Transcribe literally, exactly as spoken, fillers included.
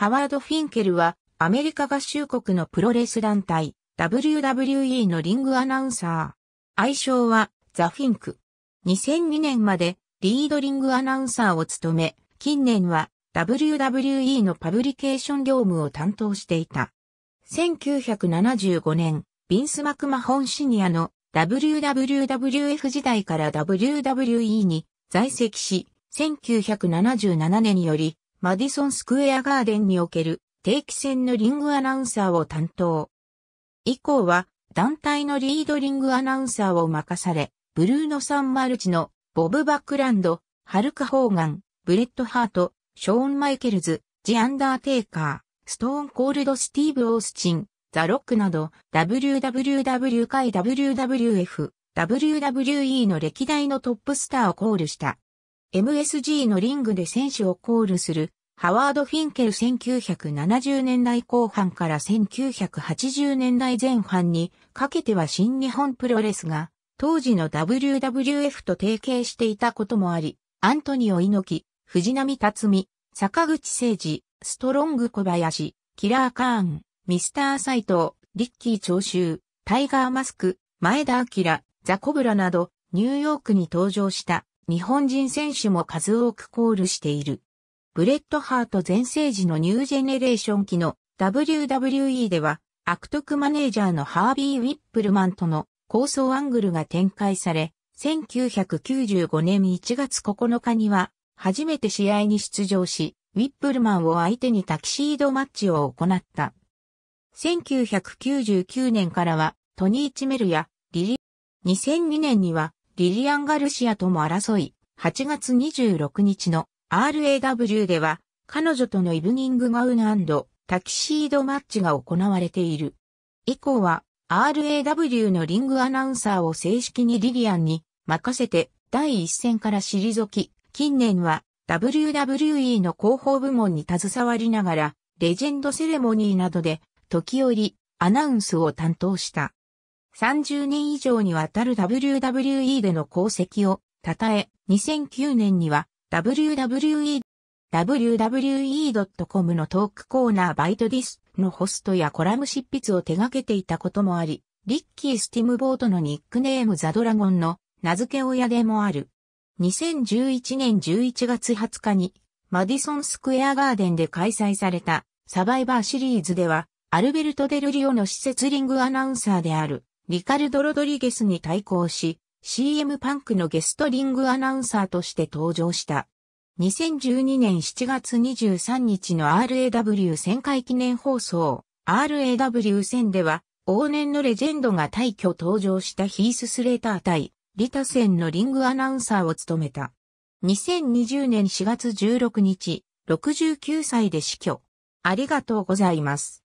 ハワード・フィンケルはアメリカ合衆国のプロレス団体 ダブリューダブリューイー のリングアナウンサー。愛称はザ・フィンク。にせんにねんまでリードリングアナウンサーを務め、近年は ダブリューダブリューイー のパブリケーション業務を担当していた。せんきゅうひゃくななじゅうごねん、ビンス・マクマホンシニアの ダブリューダブリューダブリューエフ 時代から ダブリューダブリューイー に在籍し、せんきゅうひゃくななじゅうななねんによりマディソン・スクエア・ガーデンにおける定期戦のリングアナウンサーを担当。以降は団体のリードリングアナウンサーを任され、ブルーノ・サンマルチのボブ・バックランド、ハルク・ホーガン、ブレッド・ハート、ショーン・マイケルズ、ジ・アンダーテイカー、ストーン・コールド・スティーブ・オースチン、ザ・ロックなど ダブリューダブリューダブリュー 界 ダブリューダブリューエフ、ダブリューダブリューイー の歴代のトップスターをコールした。エムエスジー のリングで選手をコールするハワード・フィンケルせんきゅうひゃくななじゅうねんだいこうはんからせんきゅうひゃくはちじゅうねんだいぜんはんにかけては新日本プロレスが当時の ダブリューダブリューエフ と提携していたこともあり、アントニオ猪木、藤波辰巳、坂口誠二、ストロング小林、キラーカーン、ミスター斎藤、リッキー長州、タイガーマスク、前田明、ザコブラなどニューヨークに登場した日本人選手も数多くコールしている。ブレッドハート全盛時のニュージェネレーション期の ダブリューダブリューイー では悪徳マネージャーのハービー・ウィップルマンとの抗争アングルが展開され、せんきゅうひゃくきゅうじゅうごねんいちがつここのかには初めて試合に出場し、ウィップルマンを相手にタキシードマッチを行った。せんきゅうひゃくきゅうじゅうきゅうねんからはトニー・チメルやリリ、にせんにねんにはリリアン・ガルシアとも争い、はちがつにじゅうろくにちの ラウ では彼女とのイブニングガウン&タキシードマッチが行われている。以降はラウ のリングアナウンサーを正式にリリアンに任せて第一線から退き、近年は ダブリューダブリューイー の広報部門に携わりながら、レジェンドセレモニーなどで時折アナウンスを担当した。さんじゅうねん以上にわたる ダブリューダブリューイー での功績を称え、にせんきゅうねんには ダブリューダブリューイー、ダブリューダブリューイードットコム のトークコーナーバイトディスのホストやコラム執筆を手掛けていたこともあり、リッキー・スティムボートのニックネームザ・ドラゴンの名付け親でもある。にせんじゅういちねんじゅういちがつはつかにマディソン・スクエア・ガーデンで開催されたサバイバーシリーズではアルベルト・デル・リオの施設リングアナウンサーであるリカルド・ロドリゲスに対抗し シーエム パンクのゲストリングアナウンサーとして登場した。にせんじゅうにねんしちがつにじゅうさんにちの ラウ せんかい記念放送 ラウ せんでは往年のレジェンドが大挙登場したヒース・スレーター対リタセンのリングアナウンサーを務めた。にせんにじゅうねんしがつじゅうろくにち、ろくじゅうきゅうさいで死去。ありがとうございます。